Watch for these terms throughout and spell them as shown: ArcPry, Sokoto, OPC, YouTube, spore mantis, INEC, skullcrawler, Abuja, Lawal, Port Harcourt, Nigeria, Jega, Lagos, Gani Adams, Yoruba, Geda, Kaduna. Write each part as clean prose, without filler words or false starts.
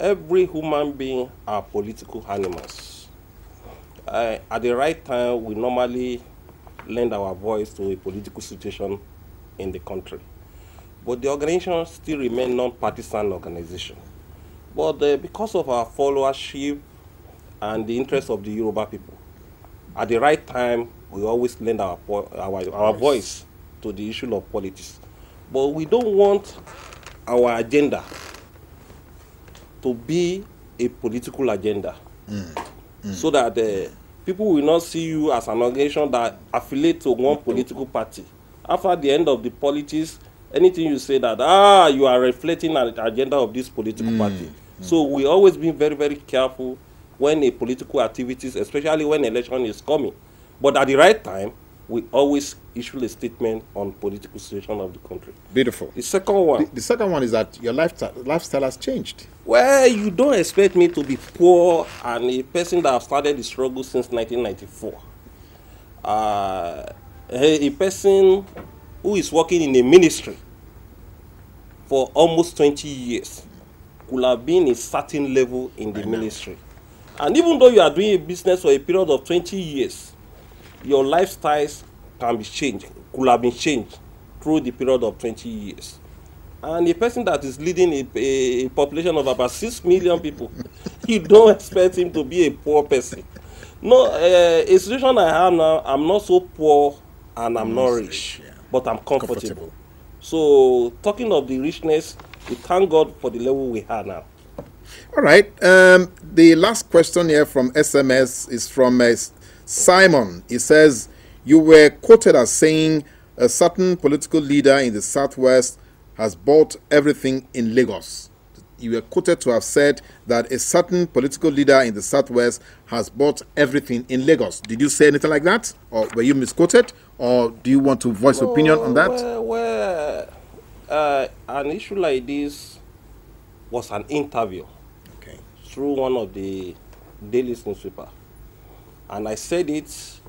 Every human being are political animals. At the right time, we normally lend our voice to a political situation in the country. But the organization still remains non-partisan organization. But because of our followership and the interests of the Yoruba people, at the right time, we always lend our voice to the issue of politics. But we don't want our agenda to be a political agenda, so that people will not see you as an organization that affiliates to one political party. After the end of the politics, anything you say that, you are reflecting an agenda of this political party. So we always been very, very careful when a political activities, especially when election is coming. But at the right time, we always issue a statement on political situation of the country. Beautiful. The second one. The second one is that your lifestyle has changed. Well, you don't expect me to be poor and a person that have started the struggle since 1994. A person who is working in a ministry for almost 20 years will have been a certain level in the ministry. And even though you are doing a business for a period of 20 years, your lifestyles can be changed, could have been changed through the period of 20 years. And a person that is leading a population of about 6 million people, you don't expect him to be a poor person. No, a situation I have now, I'm not so poor and I'm not rich, but I'm comfortable. So talking of the richness, we thank God for the level we are now. All right. The last question here from SMS is from Simon. He says, you were quoted as saying a certain political leader in the Southwest has bought everything in Lagos. You were quoted to have said that a certain political leader in the Southwest has bought everything in Lagos. Did you say anything like that? Or were you misquoted? Or do you want to voice opinion on that? Well, an issue like this was an interview through one of the daily newspapers. And I said it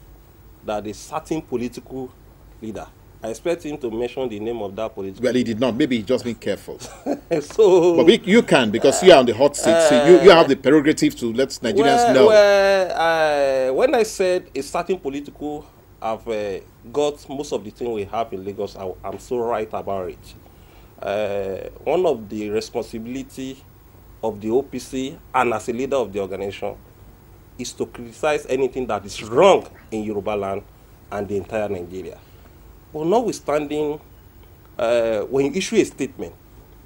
that a certain political leader, I expect him to mention the name of that political leader. Well, he did not. Maybe he just been careful. So, but you can, because you are on the hot seat. So you have the prerogative to let Nigerians know. Well, when I said a certain political, I've got most of the thing we have in Lagos, I'm so right about it. One of the responsibility of the OPC and as a leader of the organization is to criticize anything that is wrong in Yoruba land and the entire Nigeria. But notwithstanding, when you issue a statement,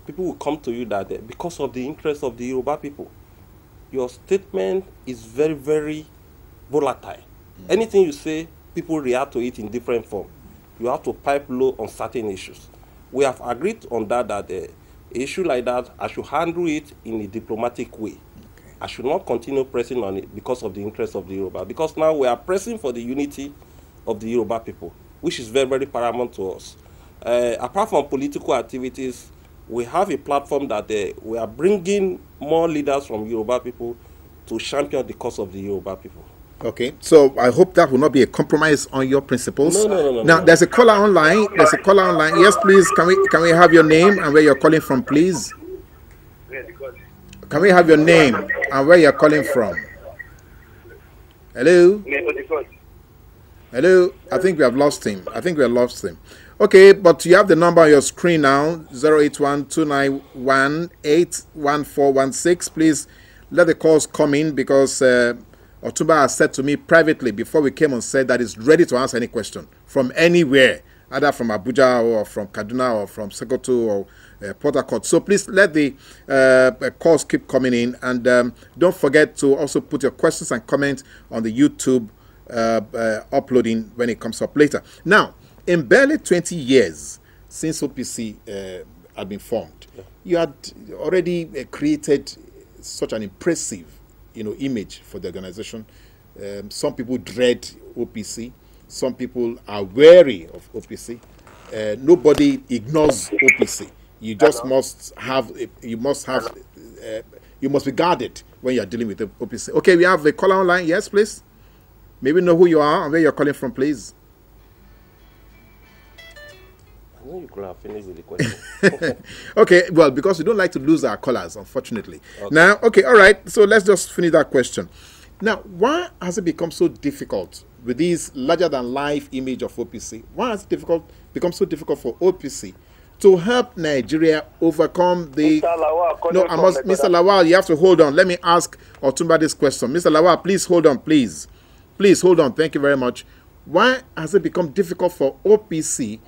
people will come to you that because of the interest of the Yoruba people, your statement is very, very volatile. Anything you say, people react to it in different form. You have to pipe low on certain issues. We have agreed on that, that issue like that, I should handle it in a diplomatic way. I should not continue pressing on it because of the interest of the Yoruba. Because now we are pressing for the unity of the Yoruba people, which is very, very paramount to us. Apart from political activities, we have a platform that we are bringing more leaders from Yoruba people to champion the cause of the Yoruba people. Okay, so I hope that will not be a compromise on your principles. No. Now, there's a caller online. There's a caller online. Yes, please, can we have your name and where you're calling from, please? Can we have your name and where you're calling from? Hello? Hello? I think we have lost him. Okay, but you have the number on your screen now, 081-291-81416. Please let the calls come in because Otuba has said to me privately before we came on set that he's ready to answer any question from anywhere, either from Abuja or from Kaduna or from Sokoto or Port Harcourt. So please let the calls keep coming in, and don't forget to also put your questions and comments on the YouTube uploading when it comes up later. Now, in barely 20 years since OPC had been formed, you had already created such an impressive, image for the organization. Some people dread OPC. Some people are wary of OPC. Nobody ignores OPC. You just must have, you must be guarded when you are dealing with the OPC. Okay, we have a caller online. Yes, please. Maybe know who you are and where you're calling from, please. No, you could have finished with the question. Okay, well, because we don't like to lose our callers, unfortunately. Okay. Now, okay, all right, so let's just finish that question. Now, why has it become so difficult with this larger-than-life image of OPC? Why has it become so difficult for OPC to help Nigeria overcome the... Mr. Lawal, no, Mr. Lawal, you have to hold on. Let me ask Otumba this question. Mr. Lawal, please hold on, please. Please hold on. Thank you very much. Why has it become difficult for OPC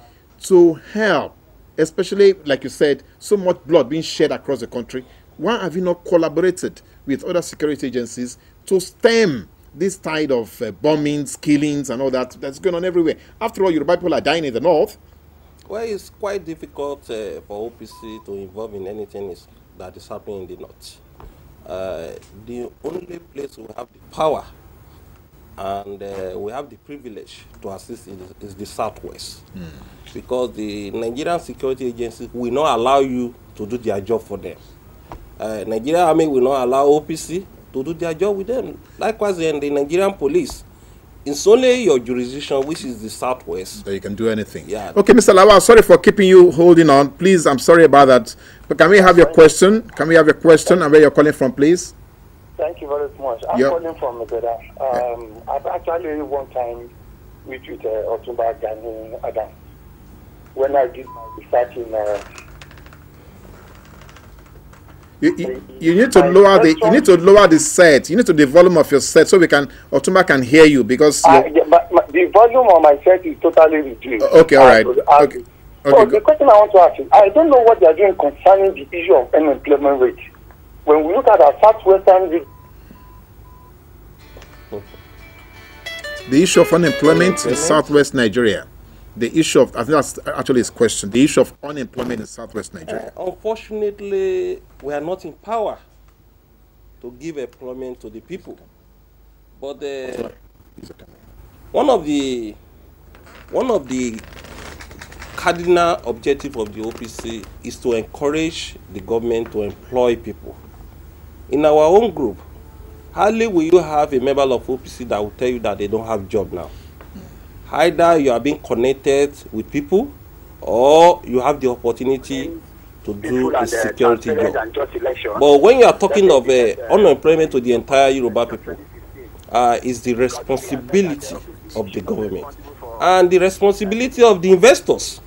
to help, especially, like you said, so much blood being shed across the country? Why have you not collaborated with other security agencies to stem this tide of bombings, killings, and all that that's going on everywhere? After all, Yoruba people are dying in the north. Well, it's quite difficult for OPC to involve in anything that is happening in the north. The only place we have the power and we have the privilege to assist is the Southwest. Mm. Because the Nigerian security agencies will not allow you to do their job for them. Nigerian Army will not allow OPC to do their job with them. Likewise, in the Nigerian police, it's only your jurisdiction, which is the Southwest, that you can do anything. Yeah. Okay, Mr. Lawal, sorry for keeping you holding on. Please, I'm sorry about that. But can we have your question? Can we have your question and where you're calling from, please? Thank you very much. I'm calling from Geda. I've actually one time met with Otumba Gani Adams when I did my research in. You need to lower the set. You need to the volume of your set so we can Otumba can hear you, because yeah, but the volume of my set is totally reduced. Okay, all right. Okay. So the question I want to ask is, I don't know what they are doing concerning the issue of unemployment rate. When we look at our southwestern, the issue of unemployment in southwest Nigeria, the issue of, I think that's actually his question, the issue of unemployment in southwest Nigeria. Unfortunately, we are not in power to give employment to the people. But one of the cardinal objective of the OPC is to encourage the government to employ people. In our own group, hardly will you have a member of OPC that will tell you that they don't have a job now. Either you are being connected with people, or you have the opportunity to do a security job. But when you are talking of unemployment to the entire Yoruba people, is the responsibility of the government and the responsibility of the investors.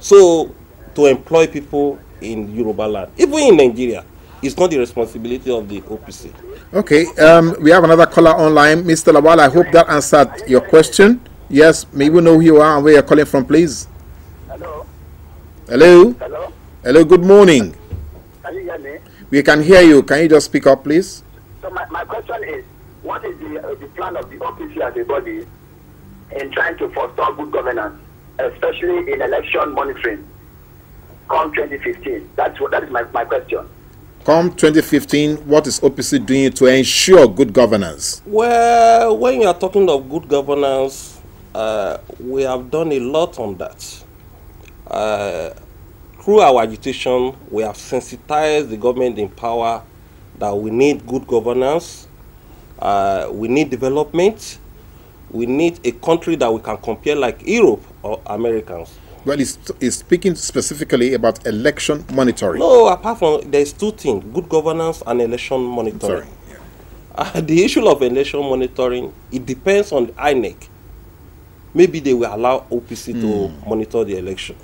So to employ people in Yoruba land, even in Nigeria, it's not the responsibility of the OPC. Okay, we have another caller online. Mr. Lawal, I hope that answered your question. Yes, may we know who you are and where you're calling from, please? Hello. Hello. Hello. Hello, good morning. Can you hear me? We can hear you. Can you just speak up, please? So my question is, what is the plan of the OPC as a body in trying to foster good governance, especially in election monitoring, come 2015? That is my question. Come 2015, what is OPC doing to ensure good governance? Well, when you are talking of good governance, we have done a lot on that. Through our agitation, we have sensitized the government in power that we need good governance, we need development, we need a country that we can compare like Europe or Americans. Well, it's speaking specifically about election monitoring. No, apart from, there's two things, good governance and election monitoring. Sorry. Yeah. The issue of election monitoring, it depends on INEC. Maybe they will allow OPC to monitor the election.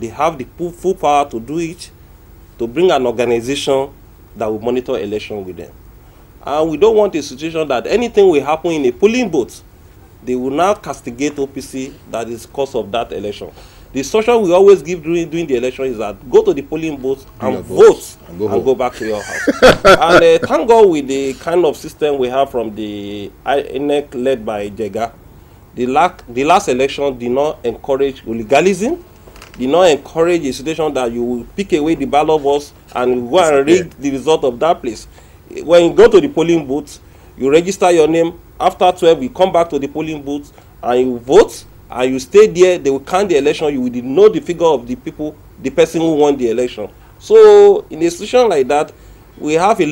They have the full power to do it, to bring an organization that will monitor election with them. And we don't want a situation that anything will happen in a polling booth, they will now castigate OPC that is cause of that election. The instruction we always give during the election is that go to the polling booth and vote and go back to your house. And thank God with the kind of system we have from the INEC led by Jega, the last election did not encourage legalism, did not encourage a situation that you will pick away the ballot box and go and read the result of that place. When you go to the polling booth, you register your name. After 12, you come back to the polling booth and you vote and you stay there. They will count the election. You will know the figure of the people, the person who won the election. So in a situation like that, we have a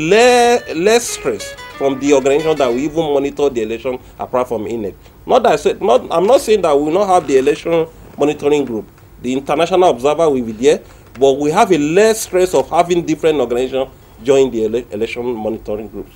less stress from the organization that we even monitor the election apart from INEC. Not that I'm not saying that we will not have the election monitoring group. The international observer will be there, but we have a less stress of having different organizations join the election monitoring groups.